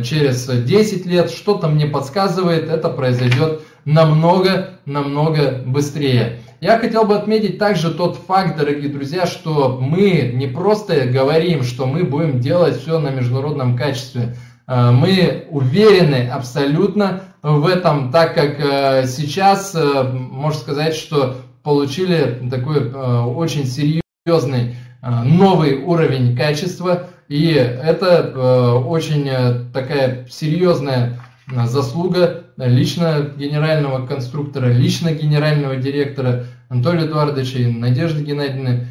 через десять лет, что-то мне подсказывает, это произойдет намного-намного быстрее. Я хотел бы отметить также тот факт, дорогие друзья, что мы не просто говорим, что мы будем делать все на международном качестве. Мы уверены абсолютно в этом, так как сейчас, можно сказать, что получили такой очень серьезный новый уровень качества. И это очень такая серьезная заслуга лично генерального конструктора, лично генерального директора Анатолия Эдуардовича и Надежды Геннадьевны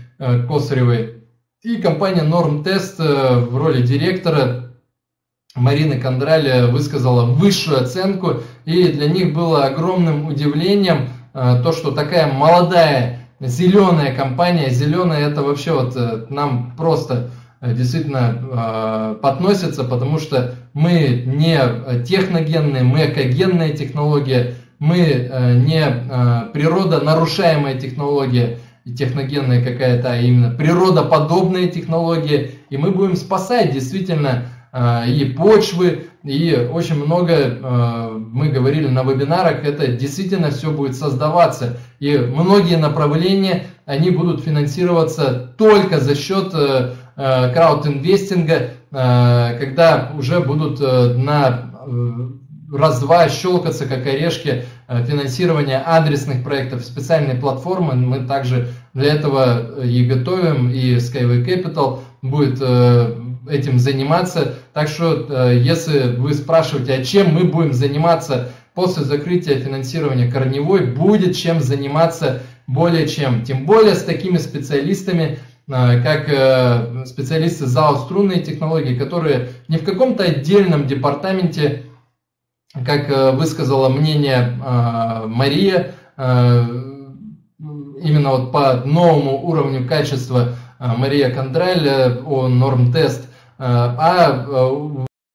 Косаревой. И компания «Нормтест» в роли директора Марина Кондраль высказала высшую оценку, и для них было огромным удивлением то, что такая молодая зеленая компания, зеленая это вообще вот нам просто действительно подносится, потому что мы не техногенные, мы экогенная технология, мы не природонарушаемая технология, техногенная какая-то, а именно природоподобная технология, и мы будем спасать действительно и почвы, и очень много мы говорили на вебинарах, это действительно все будет создаваться. И многие направления, они будут финансироваться только за счет краудинвестинга, когда уже будут на раз-два щелкаться, как орешки, финансирование адресных проектов, специальной платформы. Мы также для этого и готовим, и Skyway Capital будет этим заниматься. Так что, если вы спрашиваете, а чем мы будем заниматься после закрытия финансирования корневой, будет чем заниматься более чем. Тем более с такими специалистами, как специалисты ЗАО «Струнные технологии», которые не в каком-то отдельном департаменте, как высказала мнение Мария, именно вот по новому уровню качества Мария Кондраль о «Нормтест», а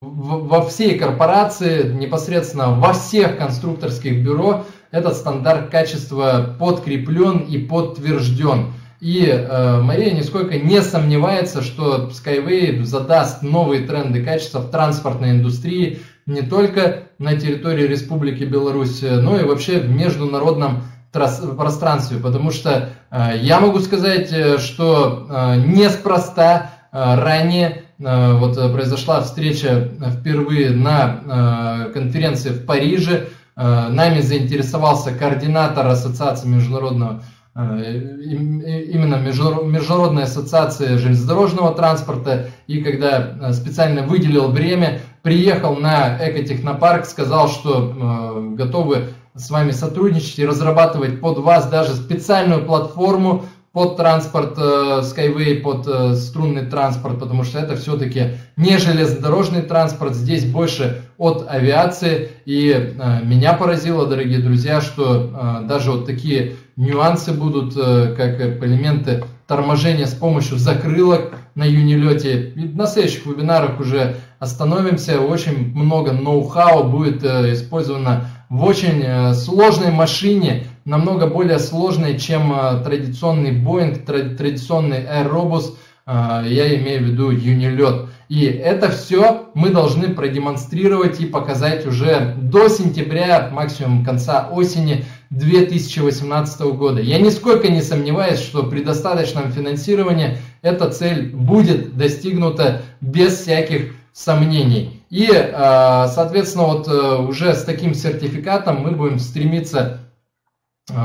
во всей корпорации, непосредственно во всех конструкторских бюро этот стандарт качества подкреплен и подтвержден. И э, Мария нисколько не сомневается, что Skyway задаст новые тренды качества в транспортной индустрии не только на территории Республики Беларусь, но и вообще в международном пространстве. Потому что э, я могу сказать, что э, неспроста э, ранее э, вот, произошла встреча впервые на э, конференции в Париже. Э, нами заинтересовался координатор Ассоциации международного именно Международной ассоциации железнодорожного транспорта, и когда специально выделил время, приехал на экотехнопарк, сказал, что готовы с вами сотрудничать и разрабатывать под вас даже специальную платформу под транспорт Skyway, под струнный транспорт, потому что это все-таки не железнодорожный транспорт, здесь больше от авиации. И меня поразило, дорогие друзья, что даже вот такие нюансы будут, как элементы торможения с помощью закрылок на Юнилете. И на следующих вебинарах уже остановимся. Очень много ноу-хау будет использовано в очень сложной машине, намного более сложной, чем традиционный Боинг, традиционный Аэробус, я имею в виду Юнилет. И это все мы должны продемонстрировать и показать уже до сентября, максимум конца осени две тысячи восемнадцатого года. Я нисколько не сомневаюсь, что при достаточном финансировании эта цель будет достигнута без всяких сомнений. И, соответственно, вот уже с таким сертификатом мы будем стремиться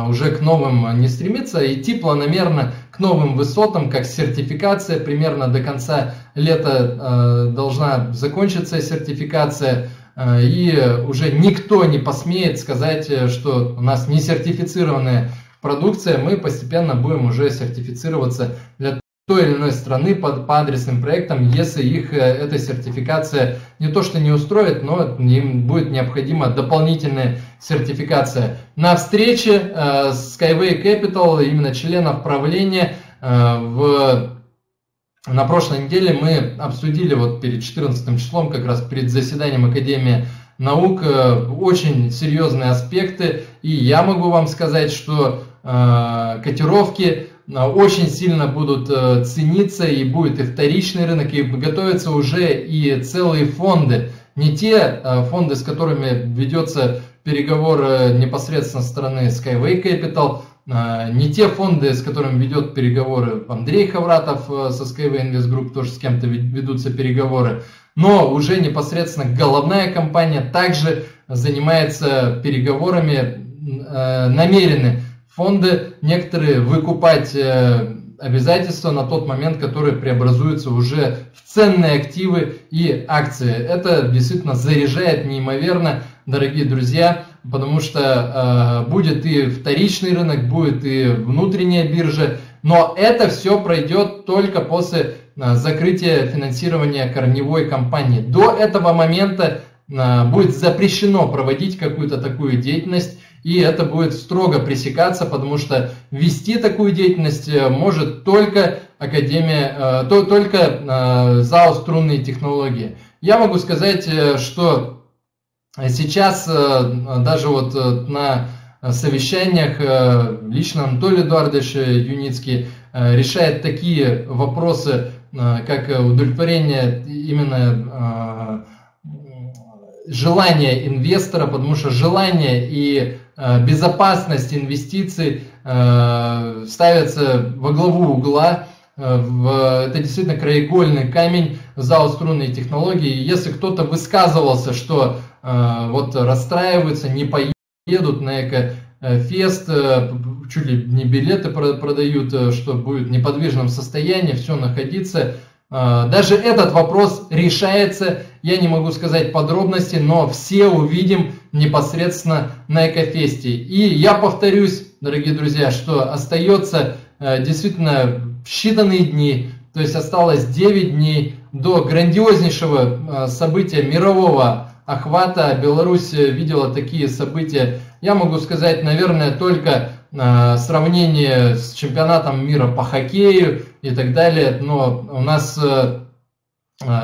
уже к новым, не стремиться, идти планомерно к новым высотам, как сертификация. Примерно до конца лета должна закончиться сертификация, и уже никто не посмеет сказать, что у нас не сертифицированная продукция. Мы постепенно будем уже сертифицироваться для той или иной страны под, по адресным проектам, если их эта сертификация не то что не устроит, но им будет необходима дополнительная сертификация. На встрече э, Skyway Capital, именно членов правления, э, в, на прошлой неделе мы обсудили вот перед четырнадцатым числом, как раз перед заседанием Академии наук, э, очень серьезные аспекты. И я могу вам сказать, что э, котировки очень сильно будут цениться, и будет и вторичный рынок, и готовятся уже и целые фонды. Не те фонды, с которыми ведется переговор непосредственно со стороны Skyway Capital, не те фонды, с которыми ведет переговоры Андрей Ховратов со Skyway Invest Group, тоже с кем-то ведутся переговоры. Но уже непосредственно головная компания также занимается переговорами, намерены фонды некоторые выкупать обязательства на тот момент, которые преобразуются уже в ценные активы и акции. Это действительно заряжает неимоверно, дорогие друзья, потому что э, будет и вторичный рынок, будет и внутренняя биржа, но это все пройдет только после э, закрытия финансирования корневой компании. До этого момента э, будет запрещено проводить какую-то такую деятельность, и это будет строго пресекаться, потому что вести такую деятельность может только Академия, то, только ЗАО «Струнные технологии». Я могу сказать, что сейчас даже вот на совещаниях лично Анатолий Эдуардович Юницкий решает такие вопросы, как удовлетворение именно желания инвестора, потому что желание и безопасность инвестиций э, ставятся во главу угла. Э, в, это действительно краеугольный камень ЗАО «Струнные технологии». Если кто-то высказывался, что э, вот расстраиваются, не поедут на Экофест, э, чуть ли не билеты продают, что будет в неподвижном состоянии все находиться, э, даже этот вопрос решается. Я не могу сказать подробности, но все увидим непосредственно на Экофесте. И я повторюсь, дорогие друзья, что остается э, действительно считанные дни, то есть осталось девять дней до грандиознейшего э, события мирового охвата. Беларусь видела такие события, я могу сказать, наверное, только э, сравнение с чемпионатом мира по хоккею и так далее, но у нас... Э,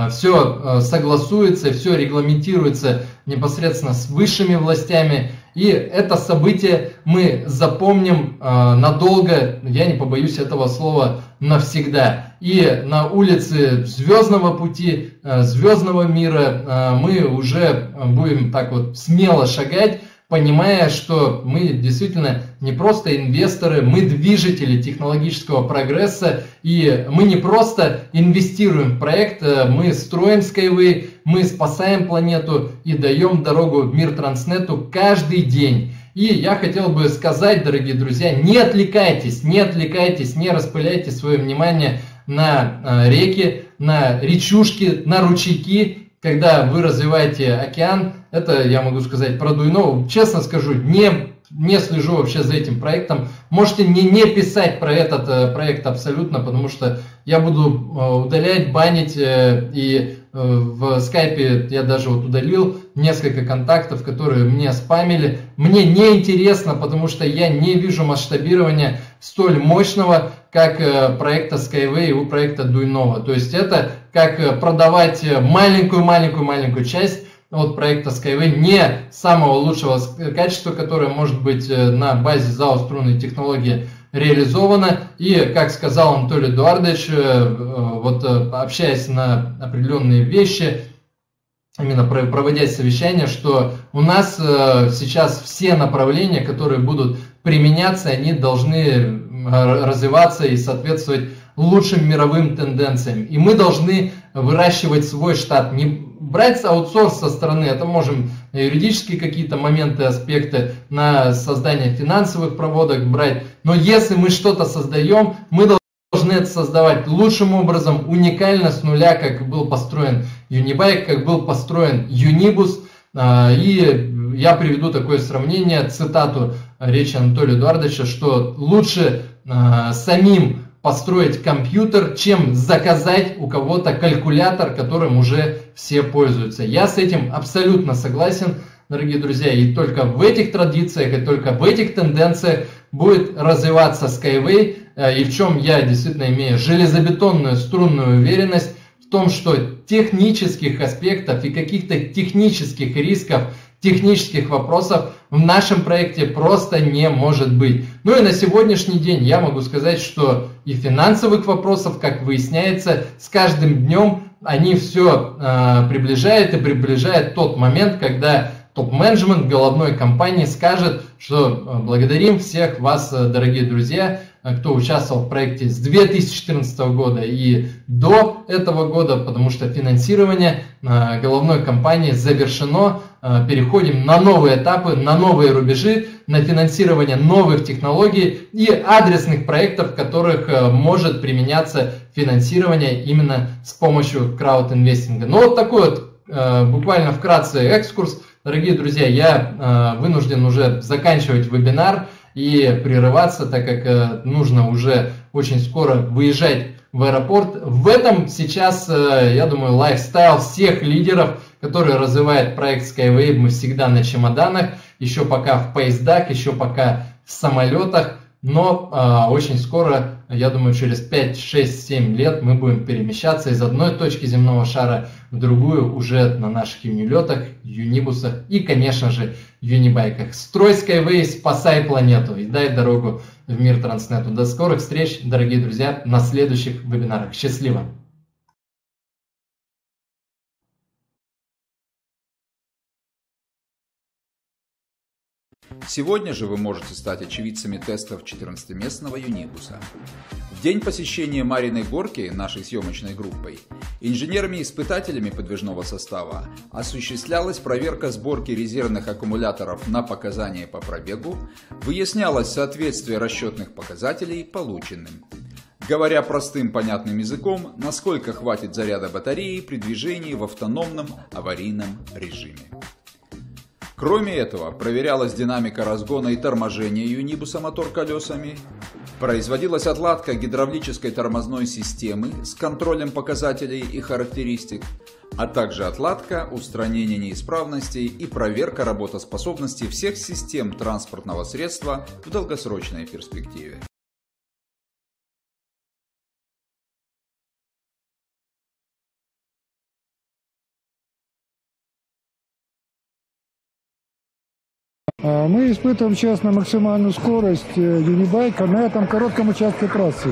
все согласуется, все регламентируется непосредственно с высшими властями. И это событие мы запомним надолго, я не побоюсь этого слова, навсегда. И на улице Звездного пути, Звездного мира мы уже будем так вот смело шагать, понимая, что мы действительно не просто инвесторы, мы движители технологического прогресса, и мы не просто инвестируем в проект, мы строим Skyway, мы спасаем планету и даем дорогу в мир Транснету каждый день. И я хотел бы сказать, дорогие друзья, не отвлекайтесь, не отвлекайтесь, не распыляйте свое внимание на реки, на речушки, на ручейки. Когда вы развиваете океан, это, я могу сказать, про Дуйнову. Честно скажу, не, не слежу вообще за этим проектом. Можете мне не писать про этот проект абсолютно, потому что я буду удалять, банить. И в скайпе я даже вот удалил несколько контактов, которые мне спамили. Мне неинтересно, потому что я не вижу масштабирования столь мощного, как проекта Skyway и у проекта Дуйнова. То есть это как продавать маленькую-маленькую-маленькую часть от проекта Skyway не самого лучшего качества, которое может быть на базе ЗАО «Струнные технологии» реализовано. И, как сказал Анатолий Эдуардович, вот общаясь на определенные вещи, именно проводя совещания, что у нас сейчас все направления, которые будут применяться, они должны развиваться и соответствовать лучшим мировым тенденциям. И мы должны выращивать свой штат, не брать аутсорс со стороны, это можем юридические какие-то моменты, аспекты на создание финансовых проводок брать. Но если мы что-то создаем, мы должны это создавать лучшим образом, уникально, с нуля, как был построен Юнибайк, как был построен Юнибус. И я приведу такое сравнение, цитату речи Анатолия Эдуардовича, что лучше э, самим построить компьютер, чем заказать у кого-то калькулятор, которым уже все пользуются. Я с этим абсолютно согласен, дорогие друзья, и только в этих традициях, и только в этих тенденциях будет развиваться Skyway, э, и в чем я действительно имею железобетонную струнную уверенность в том, что технических аспектов и каких-то технических рисков, технических вопросов в нашем проекте просто не может быть. Ну и на сегодняшний день я могу сказать, что и финансовых вопросов, как выясняется, с каждым днем они все э, приближают и приближают тот момент, когда топ-менеджмент головной компании скажет, что благодарим всех вас, дорогие друзья, кто участвовал в проекте с две тысячи четырнадцатого года и до этого года, потому что финансирование головной компании завершено. Переходим на новые этапы, на новые рубежи, на финансирование новых технологий и адресных проектов, в которых может применяться финансирование именно с помощью краудинвестинга. Ну вот такой вот буквально вкратце экскурс. Дорогие друзья, я вынужден уже заканчивать вебинар и прерываться, так как нужно уже очень скоро выезжать в аэропорт. В этом сейчас, я думаю, лайфстайл всех лидеров, которые развивают проект Skyway. Мы всегда на чемоданах, еще пока в поездах, еще пока в самолетах, но очень скоро, я думаю, через пять, шесть, семь лет мы будем перемещаться из одной точки земного шара в другую уже на наших юнилетах, юнибусах и, конечно же, юнибайках. Строй Skyway, спасай планету и дай дорогу в мир Транснету. До скорых встреч, дорогие друзья, на следующих вебинарах. Счастливо! Сегодня же вы можете стать очевидцами тестов четырнадцатиместного Юнибуса. В день посещения Мариной горки нашей съемочной группой инженерами-испытателями подвижного состава осуществлялась проверка сборки резервных аккумуляторов на показания по пробегу, выяснялось соответствие расчетных показателей полученным. Говоря простым понятным языком, насколько хватит заряда батареи при движении в автономном аварийном режиме. Кроме этого, проверялась динамика разгона и торможения Юнибуса мотор-колесами, производилась отладка гидравлической тормозной системы с контролем показателей и характеристик, а также отладка, устранение неисправностей и проверка работоспособности всех систем транспортного средства в долгосрочной перспективе. Мы испытываем сейчас на максимальную скорость Юнибайка на этом коротком участке трассы.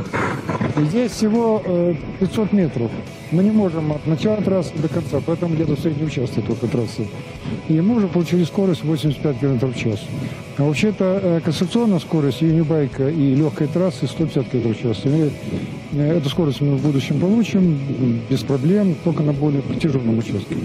Здесь всего пятьсот метров. Мы не можем от начала трассы до конца, поэтому где-то в среднем части только трассы. И мы уже получили скорость восемьдесят пять километров в час. А вообще-то конструкционная скорость Юнибайка и легкой трассы сто пятьдесят километров в час. И эту скорость мы в будущем получим без проблем, только на более протяженном участке.